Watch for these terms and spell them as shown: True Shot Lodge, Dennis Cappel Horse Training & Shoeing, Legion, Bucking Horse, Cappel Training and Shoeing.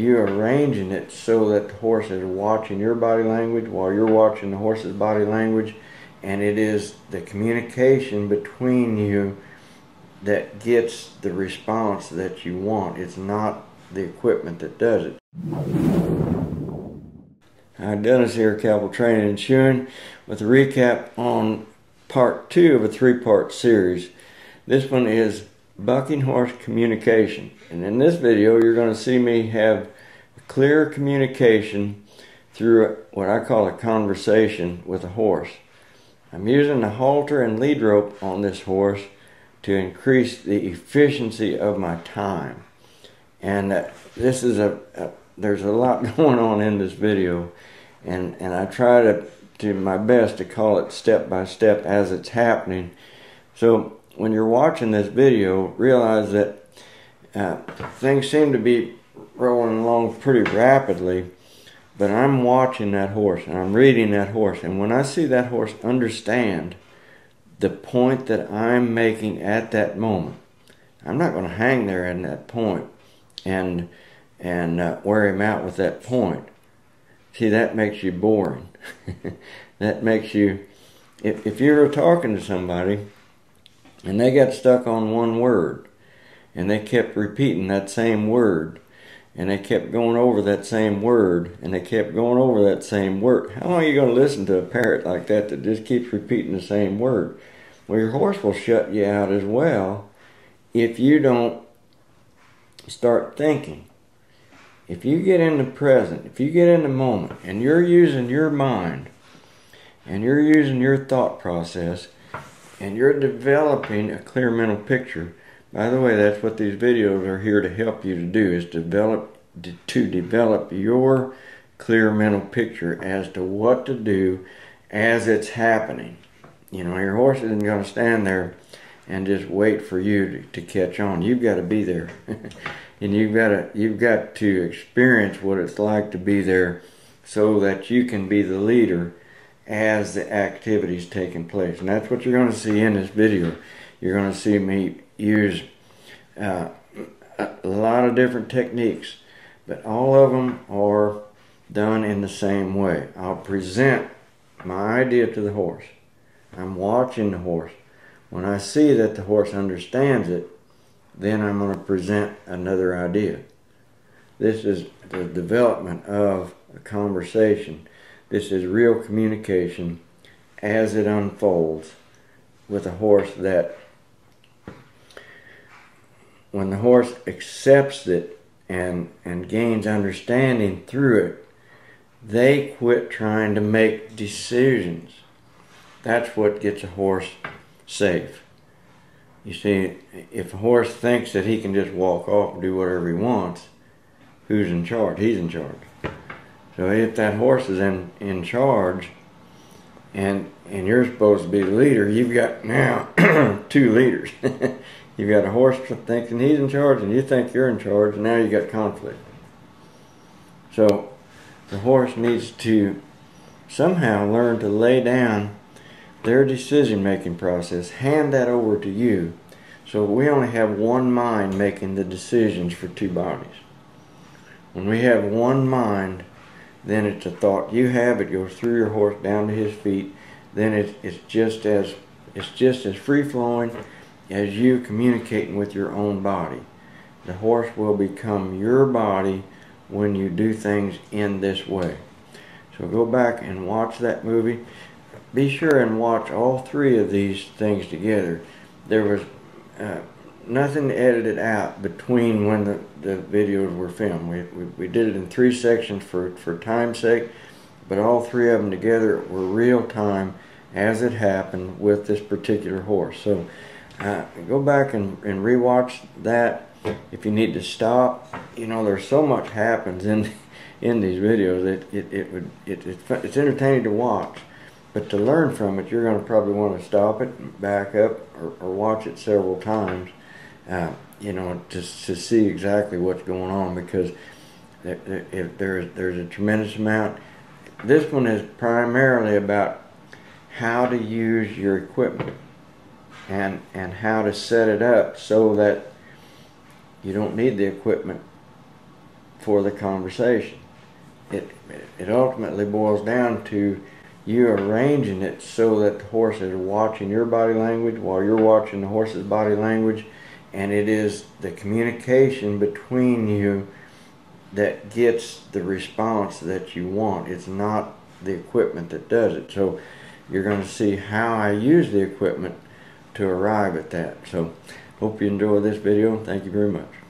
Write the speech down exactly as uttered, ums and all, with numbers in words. you're arranging it so that the horse is watching your body language while you're watching the horse's body language, and it is the communication between you that gets the response that you want. It's not the equipment that does it. Hi, Dennis here, Cappel Training and Shoeing, with a recap on part two of a three-part series. This one is bucking horse communication, and in this video you're going to see me have clear communication through what I call a conversation with a horse. I'm using the halter and lead rope on this horse to increase the efficiency of my time, and uh, this is a, a there's a lot going on in this video, and and I try to do my best to call it step by step as it's happening. So when you're watching this video, realize that uh, things seem to be rolling along pretty rapidly, but I'm watching that horse and I'm reading that horse, and when I see that horse understand the point that I'm making at that moment, I'm not going to hang there in that point and and uh, wear him out with that point. See, that makes you boring. That makes you, if, if you're talking to somebody and they got stuck on one word, and they kept repeating that same word, and they kept going over that same word, and they kept going over that same word, how long are you going to listen to a parrot like that that just keeps repeating the same word? Well, your horse will shut you out as well if you don't start thinking. If you get in the present, if you get in the moment, and you're using your mind, and you're using your thought process, and you're developing a clear mental picture. By the way, that's what these videos are here to help you to do, is develop to develop your clear mental picture as to what to do as it's happening. You know, your horse isn't going to stand there and just wait for you to, to catch on. You've got to be there, and you've got to you've got to experience what it's like to be there, so that you can be the leader as the activity is taking place. And that's what you're going to see in this video. You're going to see me use uh, a lot of different techniques, but all of them are done in the same way. I'll present my idea to the horse. I'm watching the horse. When I see that the horse understands it, then I'm going to present another idea. This is the development of a conversation. This is real communication as it unfolds with a horse, that when the horse accepts it and, and gains understanding through it, they quit trying to make decisions. That's what gets a horse safe. You see, if a horse thinks that he can just walk off and do whatever he wants, who's in charge? He's in charge. So if that horse is in, in charge, and and you're supposed to be the leader, you've got now two leaders. You've got a horse thinking he's in charge, and you think you're in charge, and now you've got conflict. So the horse needs to somehow learn to lay down their decision-making process, hand that over to you, so we only have one mind making the decisions for two bodies. When we have one mind, then it's a thought you have, it goes through your horse down to his feet, then it's, it's just as it's just as free-flowing as you communicating with your own body. The horse will become your body when you do things in this way. So go back and watch that movie. Be sure and watch all three of these things together. There was uh, nothing edited out between when the, the videos were filmed. We, we, we did it in three sections for, for time's sake, but all three of them together were real time as it happened with this particular horse. So uh, go back and, and rewatch that if you need to stop. You know, there's so much happens in in these videos that it, it would it, it's, it's entertaining to watch, but to learn from it you're going to probably want to stop it, back up, or, or watch it several times. Uh, you know, to, to see exactly what's going on, because if there, there, there's, there's a tremendous amount. This one is primarily about how to use your equipment and, and how to set it up so that you don't need the equipment for the conversation. It, it ultimately boils down to you arranging it so that the horse is watching your body language while you're watching the horse's body language, and it is the communication between you that gets the response that you want. It's not the equipment that does it. So you're going to see how I use the equipment to arrive at that. So hope you enjoy this video. Thank you very much.